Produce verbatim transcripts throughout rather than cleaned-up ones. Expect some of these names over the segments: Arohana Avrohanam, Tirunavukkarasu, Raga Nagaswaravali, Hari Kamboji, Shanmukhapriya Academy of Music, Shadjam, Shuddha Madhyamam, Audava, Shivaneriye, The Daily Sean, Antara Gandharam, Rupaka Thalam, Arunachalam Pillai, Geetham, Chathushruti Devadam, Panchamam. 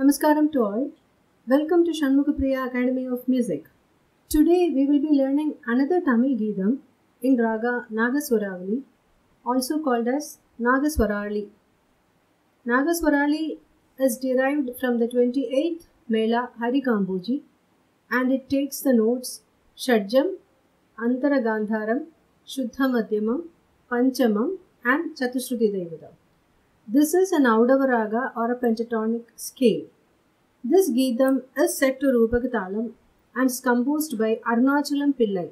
Namaskaram to all. Welcome to Shanmukhapriya Academy of Music. Today we will be learning another Tamil Geetham in Raga Nagaswaravali, also called as Nagaswarali. Nagaswarali is derived from the twenty-eighth Mela Hari Kamboji and it takes the notes Shadjam, Antara Gandharam, Shuddha Madhyamam, Panchamam and Chathushruti Devadam. This is an Audava Raga or a pentatonic scale. This Geetham is set to Rupaka Thalam and is composed by Arunachalam Pillai.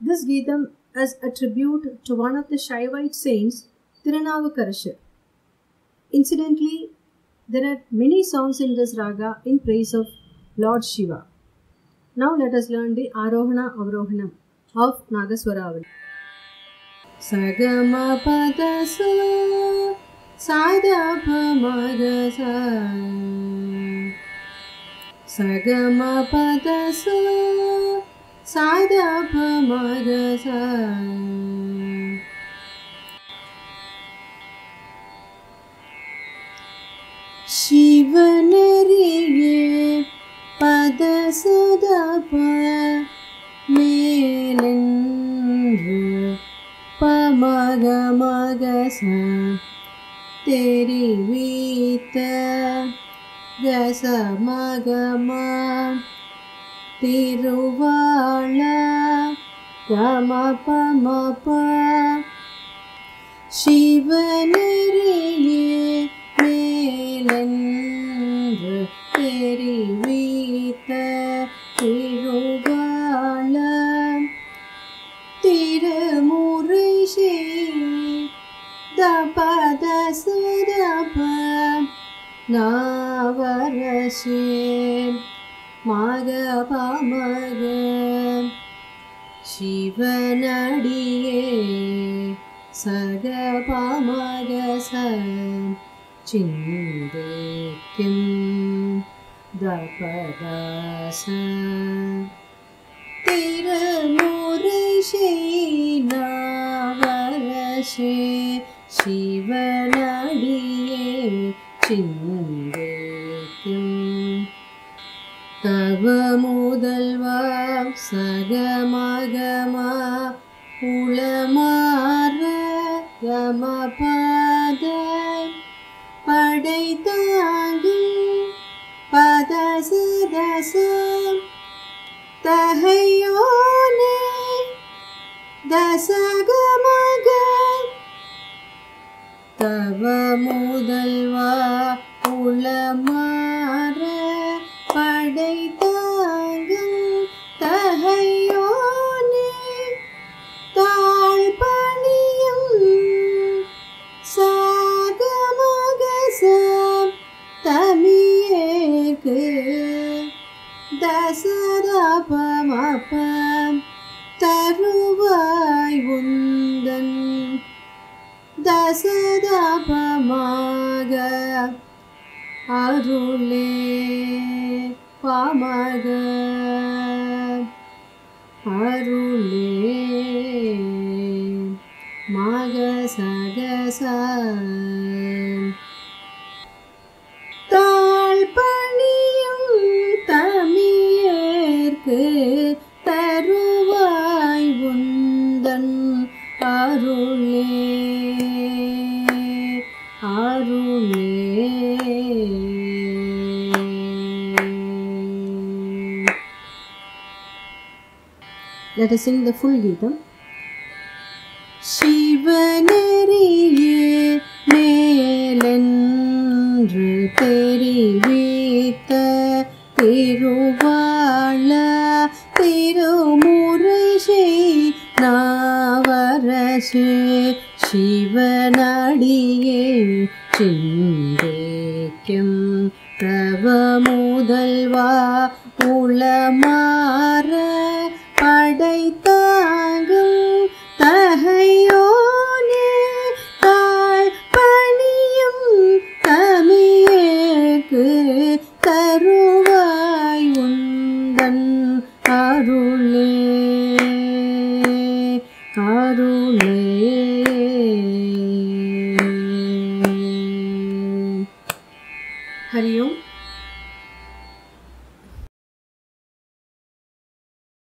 This Geetham is a tribute to one of the Shaivite saints, Tirunavukkarasu. Incidentally, there are many songs in this Raga in praise of Lord Shiva. Now let us learn the Arohana Avrohanam of Nagaswaravali. Sagama Padasu Sadapamagasa Sagama Padasu Sadapamagasa Shivanarige Padasudapa Melendra Pamagamagasa Terivita Gasamagama Tiruvala Gamapamapa Shivanariye Melendra Terivita Tiruvala Tirumureshi Dapadasudapa Navarashi Magapamaga Shivanadiye Sagapamagasa Chindekim Dapadasa Tirumureshi Navarashi Shivanadiye Chindekim Tavamudalva Sagamagama Ulamara Gamapada Padaitagum Padasadasam Tahayone Dasagamaga Tavamudalva Ulamara Padaitangam Tahayone Talpaniyam Sagamagasam Tamiyeke Dasarapamapam Taruvai Undan Dasadapamaga Arule Pamaga Arule Magasagasa Talpaniyum Tamiyerke Taruvai Undan Arule Arune. Let us sing the full Geetham. Shivanariye Melendru Terivita Tiruvala Tirumurshi Navarashi Shivanadiye Chindekim Pravamudalva Ulamara Padaitangam